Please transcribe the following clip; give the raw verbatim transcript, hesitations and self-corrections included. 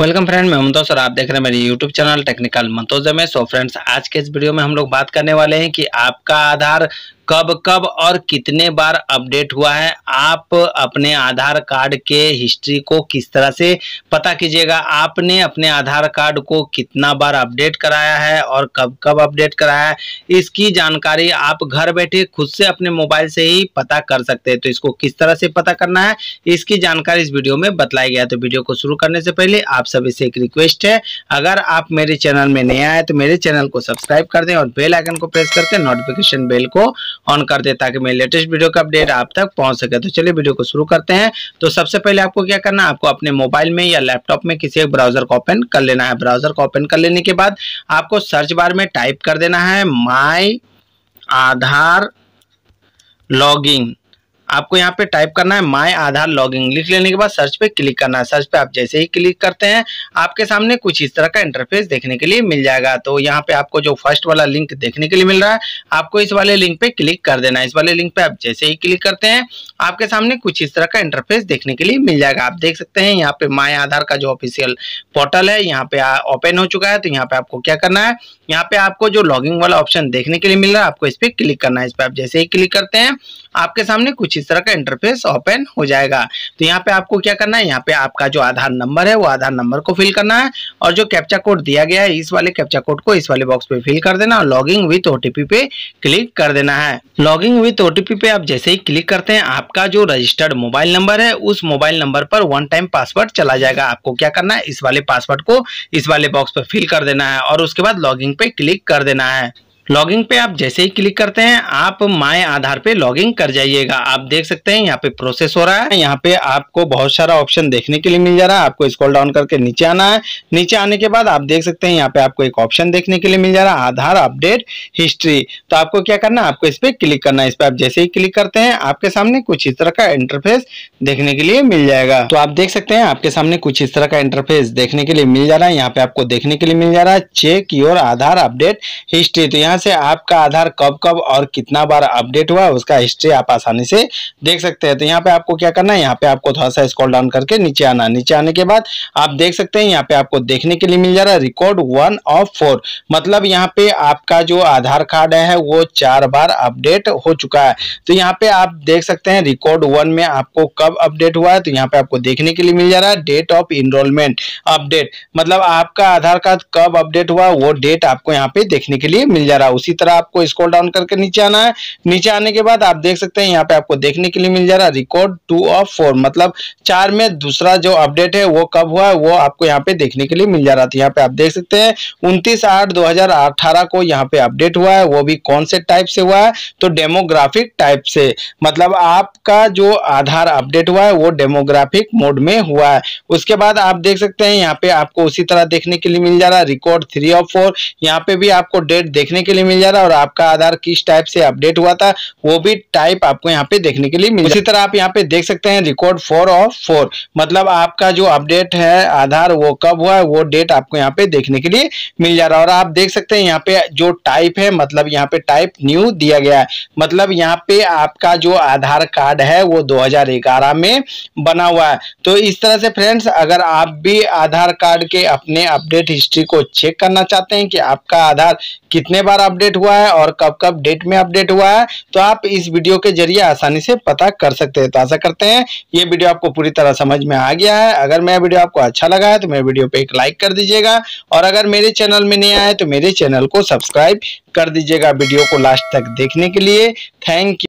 Welcome friend, मैं मंतोजर, आप देख रहे हैं मेरे YouTube चैनल टेक्निकल मंतोजर में। सो फ्रेंड्स, आज के इस वीडियो में हम लोग बात करने वाले हैं कि आपका आधार कब कब और कितने बार अपडेट हुआ है, आप अपने आधार कार्ड के हिस्ट्री को किस तरह से पता कीजिएगा, आपने अपने आधार कार्ड को कितना बार अपडेट कराया है और कब कब अपडेट कराया है, इसकी जानकारी आप घर बैठे खुद से अपने मोबाइल से ही पता कर सकते हैं। तो इसको किस तरह से पता करना है, इसकी जानकारी इस वीडियो में बतलाई गया है। तो वीडियो को शुरू करने से पहले आप सभी से एक रिक्वेस्ट है, अगर आप मेरे चैनल में नए आए तो मेरे चैनल को सब्सक्राइब कर दें और बेल आइकन को प्रेस करके नोटिफिकेशन बेल को ऑन कर दे ताकि मेरे लेटेस्ट वीडियो का अपडेट आप तक पहुंच सके। तो चलिए वीडियो को शुरू करते हैं। तो सबसे पहले आपको क्या करना है, आपको अपने मोबाइल में या लैपटॉप में किसी एक ब्राउजर को ओपन कर लेना है। ब्राउजर को ओपन कर लेने के बाद आपको सर्च बार में टाइप कर देना है माई आधार लॉगिन। आपको यहाँ पे टाइप करना है माय आधार लॉगिन। लिख लेने के बाद सर्च पे क्लिक करना है। सर्च पे आप जैसे ही क्लिक करते हैं आपके सामने कुछ इस तरह का इंटरफेस देखने के लिए मिल जाएगा। तो यहाँ पे आपको जो फर्स्ट वाला लिंक देखने के लिए मिल रहा है, आपको इस वाले लिंक पे क्लिक कर देना है। इस वाले लिंक पे आप जैसे ही क्लिक करते हैं आपके सामने कुछ इस तरह का इंटरफेस देखने के लिए मिल जाएगा। आप देख सकते हैं यहाँ पे माय आधार का जो ऑफिशियल पोर्टल है यहाँ पे ओपन हो चुका है। तो यहाँ पे आपको क्या करना है, यहाँ पे आपको जो लॉगिन वाला ऑप्शन देखने के लिए मिल रहा है आपको इस पे क्लिक करना है। इस पे आप जैसे ही क्लिक करते हैं आपके सामने कुछ इस तरह का इंटरफेस ओपन हो जाएगा। तो यहाँ पे आपको क्या करना है, यहाँ पे आपका जो आधार नंबर है वो आधार नंबर को फिल करना है और जो कैप्चा कोड दिया गया है इस वाले कैप्चा कोड को इस वाले बॉक्स पे फिल कर देना और लॉगिन विथ ओटीपी पे क्लिक कर देना है। लॉगिन विथ ओटीपी पे आप जैसे ही क्लिक करते हैं आपका जो रजिस्टर्ड मोबाइल नंबर है उस मोबाइल नंबर पर वन टाइम पासवर्ड चला जाएगा। आपको क्या करना है, इस वाले पासवर्ड को इस वाले बॉक्स पे फिल कर देना है और उसके बाद लॉगिन पे क्लिक कर देना है। लॉगिंग पे आप जैसे ही क्लिक करते हैं आप माय आधार पे लॉगिंग कर जाइएगा। आप देख सकते हैं यहाँ पे प्रोसेस हो रहा है। यहाँ पे आपको बहुत सारा ऑप्शन देखने के लिए मिल जा रहा है। आपको स्क्रॉल डाउन करके नीचे आना है। नीचे आने के बाद आप देख सकते हैं यहाँ पे आपको एक ऑप्शन देखने के लिए मिल जा रहा है आधार अपडेट हिस्ट्री। तो आपको क्या करना है, आपको इस पर क्लिक करना है। इस पर आप जैसे ही क्लिक करते हैं आपके सामने कुछ इस तरह का इंटरफेस देखने के लिए मिल जाएगा। तो आप देख सकते हैं आपके सामने कुछ इस तरह का इंटरफेस देखने के लिए मिल जा रहा है। यहाँ पे आपको देखने के लिए मिल जा रहा है check your Aadhaar update history. तो यहाँ से आपका आधार कब कब और कितना बार अपडेट हुआ उसका हिस्ट्री आप आसानी से देख सकते हैं। तो यहाँ पे आपको क्या करना है, यहाँ पे आपको थोड़ा सा स्क्रॉल डाउन करके नीचे आना। नीचे आने के बाद आप देख सकते हैं यहाँ पे आपको देखने के लिए मिल जा रहा है रिकॉर्ड वन ऑफ फोर, मतलब यहाँ पे आपका जो आधार कार्ड है वो चार बार अपडेट हो चुका है। तो यहाँ पे आप देख सकते हैं रिकॉर्ड वन में आपको कब अपडेट हुआ है। तो यहाँ पे आपको देखने के लिए मिल जा रहा है डेट ऑफ इनरोलमेंट अपडेट, मतलब आपका आधार कार्ड कब अपडेट हुआ वो डेट आपको यहाँ पे देखने के लिए मिल जा रहा है। उसी तरह आपको स्क्रॉल डाउन करके नीचे आना है। नीचे आने के बाद आप देख सकते हैं यहाँ पे आपको देखने के लिए मिल जा रहा है रिकॉर्ड टू ऑफ फोर, मतलब चार में दूसरा जो अपडेट है वो कब हुआ वो आपको यहाँ पे देखने के लिए मिल जा रहा था। यहाँ पे आप देख सकते हैं उनतीस आठ दो हजार अठारह को यहाँ पे अपडेट हुआ है, वो भी कौन से टाइप से हुआ है, तो डेमोग्राफिक टाइप से, मतलब आपका जो आधार अपडेट हुआ है वो डेमोग्राफिक मोड में हुआ है। उसके बाद आप देख सकते हैं यहाँ पे आपको उसी तरह देखने के लिए मिल जा रहा है रिकॉर्ड थ्री ऑफ फोर। यहाँ पे भी आपको डेट देखने के लिए मिल जा रहा है और आपका आधार किस टाइप से अपडेट हुआ था वो भी टाइप आपको यहाँ पे देखने के लिए मिल। इसी तरह आप यहाँ पे देख सकते हैं रिकॉर्ड फोर ऑफ फोर, मतलब आपका जो अपडेट है आधार वो कब हुआ है वो डेट आपको यहाँ पे देखने के लिए मिल जा रहा है। और आप देख सकते हैं यहाँ पे जो टाइप है, मतलब यहाँ पे टाइप न्यू दिया गया है, मतलब यहाँ पे आपका जो आधार कार्ड है वो दो हजार ग्यारह में बना हुआ है। तो इस तरह से फ्रेंड्स, अगर आप भी आधार कार्ड के अपने अपडेट हिस्ट्री को चेक करना चाहते हैं कि आपका आधार कितने बार अपडेट हुआ है और कब कब डेट में अपडेट हुआ है, तो आप इस वीडियो के जरिए आसानी से पता कर सकते हैं। तो आशा करते हैं ये वीडियो आपको पूरी तरह समझ में आ गया है। अगर मेरा वीडियो आपको अच्छा लगा है तो मेरे वीडियो पे एक लाइक कर दीजिएगा और अगर मेरे चैनल में नया है तो मेरे चैनल को सब्सक्राइब कर दीजिएगा। वीडियो को लास्ट तक देखने के लिए थैंक यू।